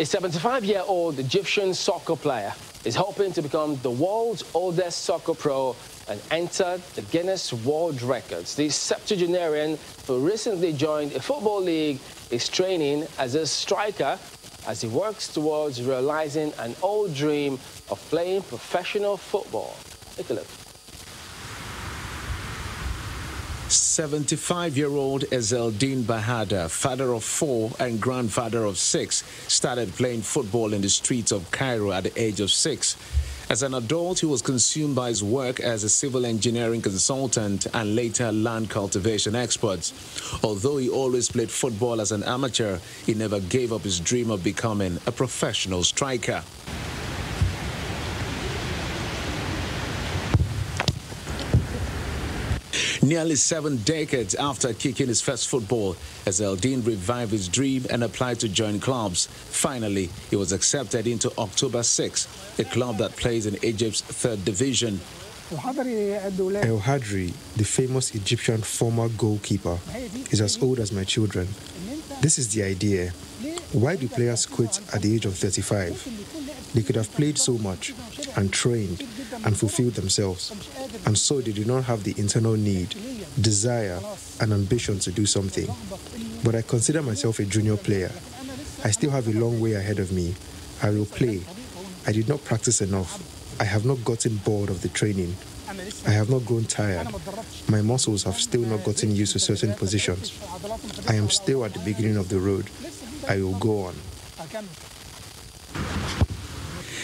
A 75-year-old Egyptian soccer player is hoping to become the world's oldest soccer pro and entered the Guinness World Records. The septuagenarian, who recently joined a football league, is training as a striker as he works towards realizing an old dream of playing professional football. Take a look. 75-year-old Ezzeldin Bahader, father of 4 and grandfather of 6, started playing football in the streets of Cairo at the age of 6. As an adult, he was consumed by his work as a civil engineering consultant and later land cultivation expert. Although he always played football as an amateur, he never gave up his dream of becoming a professional striker. Nearly 7 decades after kicking his first football, Ezzeldin revived his dream and applied to join clubs. Finally, he was accepted into October 6, a club that plays in Egypt's 3rd division. El Hadri, the famous Egyptian former goalkeeper, is as old as my children. This is the idea. Why do players quit at the age of 35? They could have played so much and trained and fulfilled themselves. And so they did not have the internal need, desire, and ambition to do something. But I consider myself a junior player. I still have a long way ahead of me. I will play. I did not practice enough. I have not gotten bored of the training. I have not grown tired. My muscles have still not gotten used to certain positions. I am still at the beginning of the road. I will go on.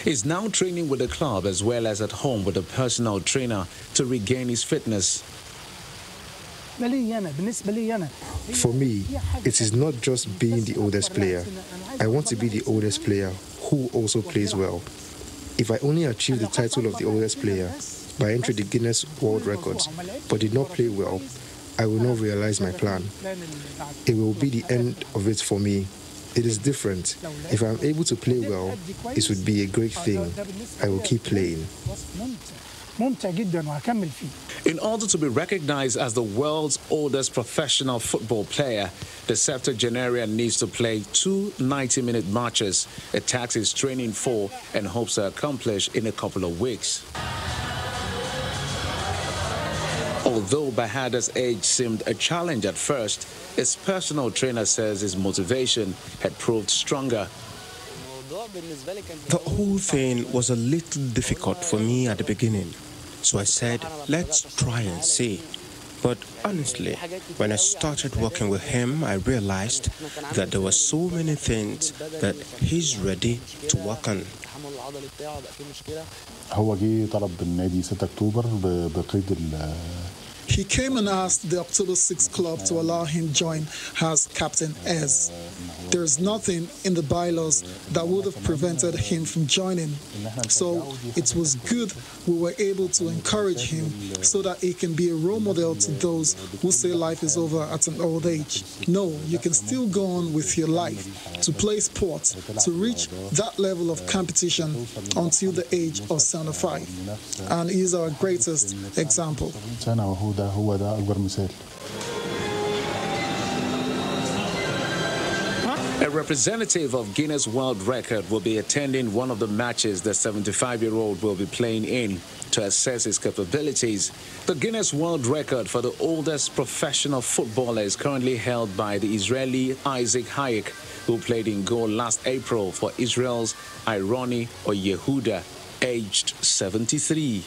He's now training with the club as well as at home with a personal trainer to regain his fitness. For me, it is not just being the oldest player. I want to be the oldest player who also plays well. If I only achieve the title of the oldest player by entering the Guinness World Records but did not play well, I will not realize my plan. It will be the end of it for me. It is different. If I am able to play well, it would be a great thing. I will keep playing. In order to be recognized as the world's oldest professional football player, the septuagenarian needs to play 2 90-minute matches, a task he's training for and hopes to accomplish in a couple of weeks. Although Bahader's age seemed a challenge at first, his personal trainer says his motivation had proved stronger. The whole thing was a little difficult for me at the beginning, so I said, let's try and see. But honestly, when I started working with him, I realized that there were so many things that he's ready to work on. He came and asked the October 6 club to allow him join as Captain Ez. There is nothing in the bylaws that would have prevented him from joining. So it was good we were able to encourage him so that he can be a role model to those who say life is over at an old age. No, you can still go on with your life, to play sports, to reach that level of competition until the age of 75. And he is our greatest example. A representative of Guinness World Record will be attending one of the matches the 75-year-old will be playing in to assess his capabilities. The Guinness World Record for the oldest professional footballer is currently held by the Israeli Isaac Hayek, who played in goal last April for Israel's Ironi or Yehuda, aged 73.